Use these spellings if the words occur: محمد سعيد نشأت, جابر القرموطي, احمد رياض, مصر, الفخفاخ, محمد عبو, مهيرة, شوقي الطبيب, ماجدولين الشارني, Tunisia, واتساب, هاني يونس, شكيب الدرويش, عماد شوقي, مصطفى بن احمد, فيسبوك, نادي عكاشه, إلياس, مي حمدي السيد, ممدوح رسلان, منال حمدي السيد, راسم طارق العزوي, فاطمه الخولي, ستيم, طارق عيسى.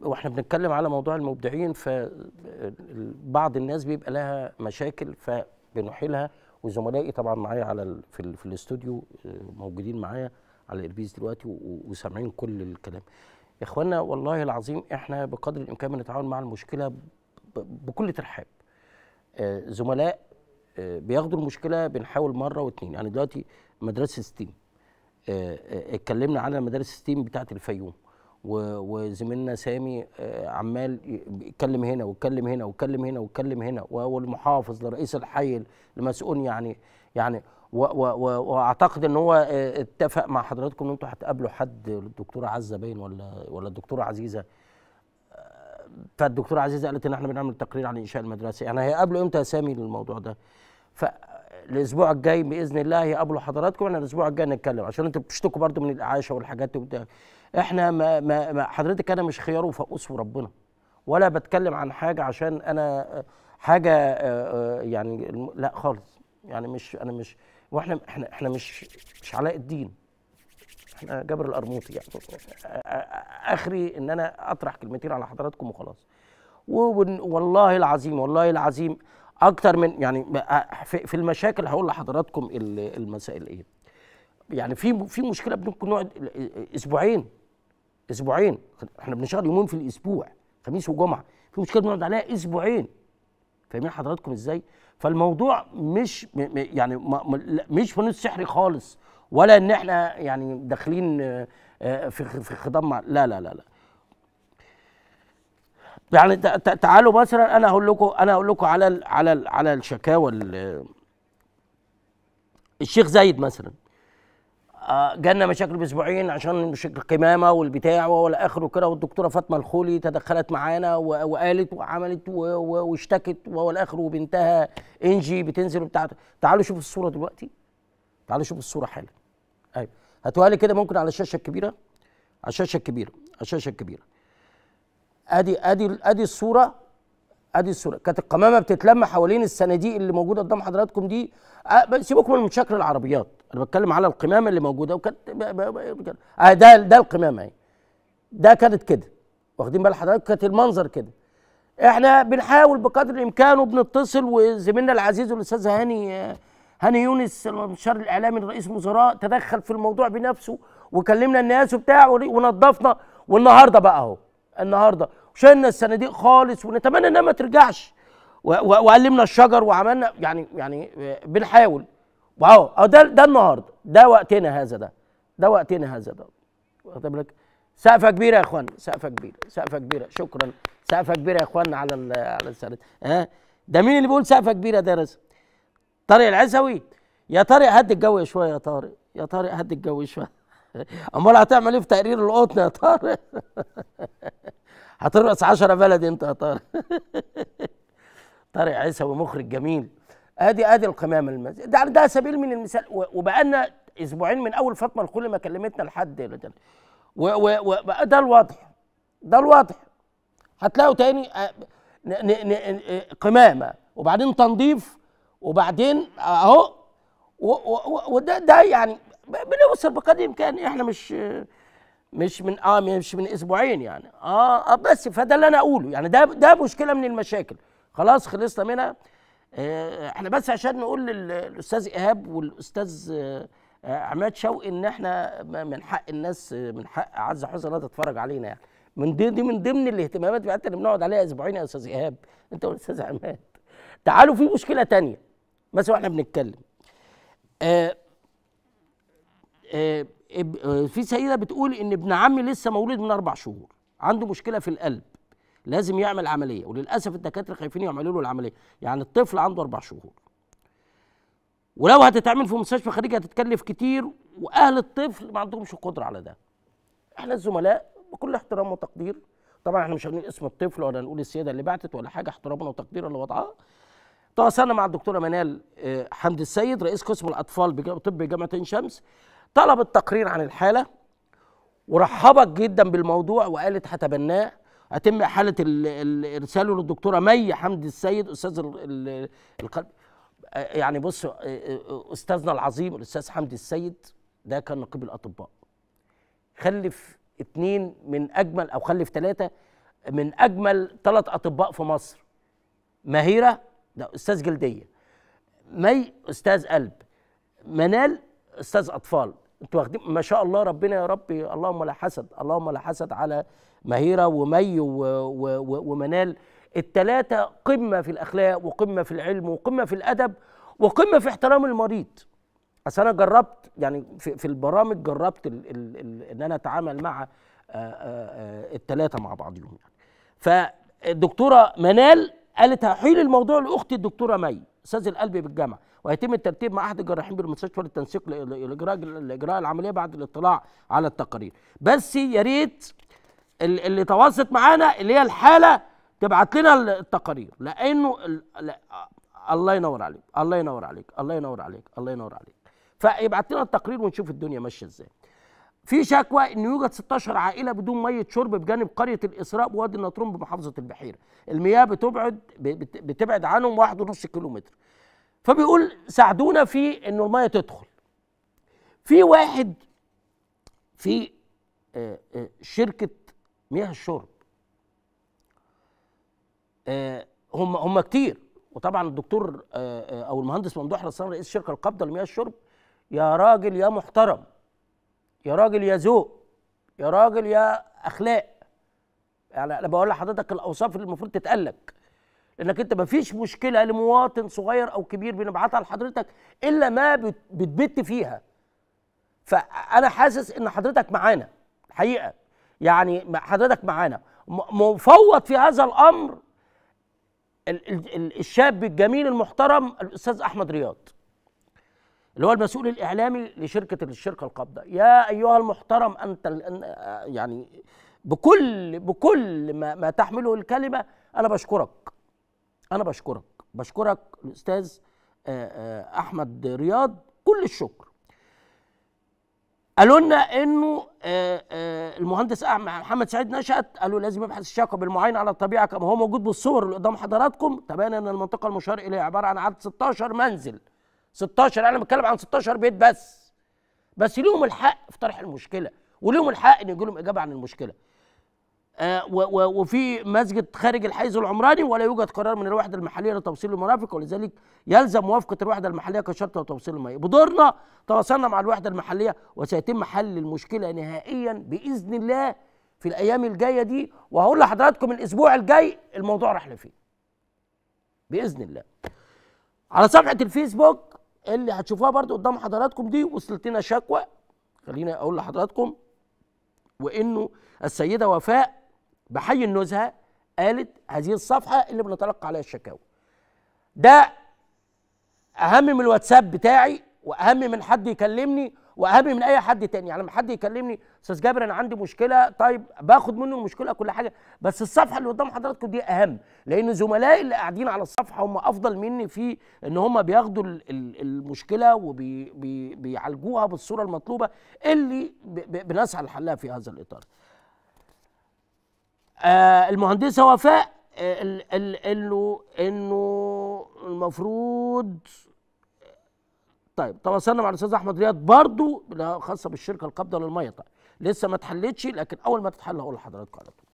واحنا بنتكلم على موضوع المبدعين، فبعض الناس بيبقى لها مشاكل فبنحيلها، وزملائي طبعا معايا على في الاستوديو موجودين معايا على الاربيز دلوقتي وسامعين كل الكلام. يا اخوانا والله العظيم احنا بقدر الامكان بنتعاون مع المشكله بكل ترحاب. زملاء بياخدوا المشكله بنحاول مره واتنين، يعني دلوقتي مدرسه ستيم اتكلمنا على مدارس ستيم بتاعه الفيوم، وزميلنا سامي عمال يتكلم هنا ويتكلم هنا ويتكلم هنا ويتكلم هنا، والمحافظ لرئيس الحي المسؤول يعني واعتقد ان هو اتفق مع حضراتكم ان انتوا هتقابلوا حد، الدكتوره عزه باين ولا الدكتوره عزيزه، فالدكتوره عزيزه قالت ان احنا بنعمل تقرير عن انشاء المدرسه، يعني هيقابلوا امتى يا سامي الموضوع ده؟ فالاسبوع الجاي باذن الله هيقابلوا حضراتكم، احنا الاسبوع الجاي نتكلم، عشان انتوا بتشتكوا برضو من الاعاشه والحاجات دي. احنا ما حضرتك انا مش خيار وفقوس وربنا، ولا بتكلم عن حاجه عشان انا حاجه يعني لا خالص، يعني مش انا مش واحنا احنا مش علاء الدين، احنا جابر القرموطي، يعني اخري ان انا اطرح كلمتين على حضراتكم وخلاص. والله العظيم والله العظيم اكتر من يعني في المشاكل هقول لحضراتكم المسائل ايه. يعني في مشكله بنكون نقعد اسبوعين، احنا بنشتغل يومين في الاسبوع خميس وجمعه، في مشكله بنقعد عليها اسبوعين، فاهمين حضراتكم ازاي؟ فالموضوع مش يعني مش فنون سحري خالص، ولا ان احنا يعني داخلين في خضم مع لا لا لا لا. يعني تعالوا مثلا انا هقول لكم على الشكاوى. الشيخ زايد مثلا جالنا مشاكل باسبوعين عشان القمامه والبتاع ولا اخره كده، والدكتوره فاطمه الخولي تدخلت معانا وقالت وعملت واشتكت ولا اخره، وبنتها انجي بتنزل وبتاع. تعالوا شوفوا الصوره دلوقتي، تعالوا شوفوا الصوره حالا. ايوه هاتوها لي كده ممكن على الشاشه الكبيره، على الشاشه الكبيره، على الشاشه الكبيره. ادي الصوره، ادي الصوره كانت القمامه بتتلم حوالين الصناديق اللي موجوده قدام حضراتكم دي. سيبكم من مشاكل العربيات، انا بتكلم على القمامه اللي موجوده، وكانت ده القمامه اهي، ده كانت كده، واخدين بال حضراتكم كانت المنظر كده. احنا بنحاول بقدر الامكان وبنتصل، وزميلنا العزيز الاستاذ هاني يونس المستشار الاعلامي لرئيس الوزراء تدخل في الموضوع بنفسه، وكلمنا الناس وبتاع ونظفنا، والنهارده بقى اهو النهارده شلنا الصناديق خالص، ونتمنى انها ما ترجعش، وقلمنا الشجر وعملنا يعني بنحاول، واهو ده النهارده، ده وقتنا هذا، ده وقتنا هذا، ده واخد بالك. سقفه كبيره يا اخوانا، سقفه كبيره، سقفه كبيره، شكرا، سقفه كبيره يا اخوانا على السند. ها ده مين اللي بيقول سقفه كبيره ده؟ راسم طارق العزوي. يا طارق هدي الجو شويه، يا طارق يا طارق هدي الجو شويه. امال هتعمل ايه في تقرير القطن يا طارق؟ هترقص 10 بلد انت يا طارق. طارق عيسى ومخرج جميل. ادي القمامه ده سبيل من المثال، وبقالنا اسبوعين من اول فاطمه الخولي ما كلمتنا لحد، وبقى ده الوضع، ده الوضع. هتلاقوا تاني قمامه وبعدين تنظيف وبعدين اهو، وده يعني بنوصل بقدر الامكان. احنا مش من اسبوعين يعني بس، فده اللي انا اقوله، يعني ده مشكله من المشاكل خلاص خلصنا منها. احنا بس عشان نقول للاستاذ ايهاب والاستاذ عماد شوقي ان احنا من حق الناس، من حق اعز حسنها تتفرج علينا، يعني من ضمن الاهتمامات بتاعتنا اللي بنقعد عليها اسبوعين يا استاذ ايهاب انت والاستاذ عماد. تعالوا في مشكله ثانيه مثلا واحنا بنتكلم، في سيده بتقول ان ابن عمي لسه مولود من 4 شهور، عنده مشكله في القلب لازم يعمل عمليه، وللاسف الدكاتره خايفين يعملوا له العمليه، يعني الطفل عنده 4 شهور، ولو هتتعمل في مستشفى خارجي هتتكلف كتير، واهل الطفل ما عندهمش قدره على ده. احنا الزملاء بكل احترام وتقدير، طبعا احنا مش هنقول اسم الطفل ولا نقول السيده اللي بعتت ولا حاجه، احترامنا وتقديرنا لوضعها. تواصلنا مع الدكتوره منال حمدي السيد رئيس قسم الاطفال بطب جامعه عين شمس، طلبت تقرير عن الحاله ورحبت جدا بالموضوع وقالت هتبناه، هتم حاله ارساله للدكتوره مي حمدي السيد استاذ القلب. يعني بصوا استاذنا العظيم الاستاذ حمدي السيد ده كان نقيب الاطباء، خلف 2 من اجمل او خلف 3 من اجمل 3 اطباء في مصر، مهيرة ده استاذ جلديه، مي استاذ قلب، منال استاذ اطفال. انتوا واخدين ما شاء الله، ربنا يا ربي، اللهم لا حسد، اللهم لا حسد على مهيرة ومي ومنال. الثلاثه قمه في الاخلاق وقمه في العلم وقمه في الادب وقمه في احترام المريض. اصل انا جربت يعني في البرامج، جربت ان انا اتعامل مع الثلاثه مع بعضهم يعني. فالدكتوره منال قالت هحيل الموضوع لاختي الدكتوره مي استاذ القلب بالجامعه، وهيتم الترتيب مع احد الجراحين بالمستشفى للتنسيق لاجراء العمليه بعد الاطلاع على التقارير. بس يا ريت اللي تواصلت معانا اللي هي الحاله تبعت لنا التقارير، لانه الله ينور عليك، الله ينور عليك، الله ينور عليك، الله ينور عليك. فيبعت لنا التقرير ونشوف الدنيا ماشيه ازاي. في شكوى ان يوجد 16 عائله بدون ميه شرب بجانب قريه الاسراء بوادي النطرون بمحافظه البحيره. المياه بتبعد عنهم 1.5 كيلومتر. فبيقول ساعدونا في انه الميه تدخل. في واحد في شركه مياه الشرب، هم كتير، وطبعا الدكتور او المهندس ممدوح رسلان رئيس شركه القابضه لمياه الشرب، يا راجل يا محترم، يا راجل يا ذوق، يا راجل يا اخلاق. يعني انا بقول لحضرتك الاوصاف اللي المفروض تتقلك، لانك انت مفيش مشكله لمواطن صغير او كبير بنبعتها لحضرتك الا ما بتبت فيها. فانا حاسس ان حضرتك معانا الحقيقه، يعني حضرتك معانا مفوض في هذا الامر. الشاب الجميل المحترم الاستاذ احمد رياض اللي هو المسؤول الاعلامي لشركه القابضه، يا ايها المحترم انت يعني بكل ما تحمله الكلمه، انا بشكرك، انا بشكرك الاستاذ احمد رياض كل الشكر. قالوا لنا انه المهندس محمد سعيد نشأت قالوا لازم يبحث الشاقه بالمعاين على الطبيعه كما هو موجود بالصور اللي قدام حضراتكم. تبين ان المنطقه المشار اليها عباره عن عدد 16 منزل، 16 انا بتكلم عن 16 بيت بس ليهم الحق في طرح المشكله، وليهم الحق ان يجي لهم اجابه عن المشكله. وفي مسجد خارج الحيز العمراني ولا يوجد قرار من الوحده المحليه لتوصيل المرافق، ولذلك يلزم موافقه الوحده المحليه كشرط لتوصيل المياه. بدورنا تواصلنا مع الوحده المحليه وسيتم حل المشكله نهائيا باذن الله في الايام الجايه دي، وهقول لحضراتكم الاسبوع الجاي الموضوع راح لفين باذن الله. على صفحه الفيسبوك اللي هتشوفوها برضو قدام حضراتكم دي وصلتنا شكوى، خليني اقول لحضراتكم، وانه السيده وفاء بحي النزهه قالت هذه الصفحه اللي بنتلقى عليها الشكاوى. ده اهم من الواتساب بتاعي، واهم من حد يكلمني، واهم من اي حد تاني. يعني لما حد يكلمني استاذ جابر انا عندي مشكله، طيب باخد منه المشكله كل حاجه، بس الصفحه اللي قدام حضراتكم دي اهم، لان زملائي اللي قاعدين على الصفحه هم افضل مني في ان هم بياخدوا المشكله وبيعالجوها بالصوره المطلوبه اللي بنسعى لحلها في هذا الاطار. المهندسه وفاء انه المفروض، طيب تواصلنا مع الاستاذ احمد رياض برضو خاصه بالشركه القابضه للميه، طيب لسه ما اتحلتش، لكن اول ما تتحل هقول لحضراتكم على طول.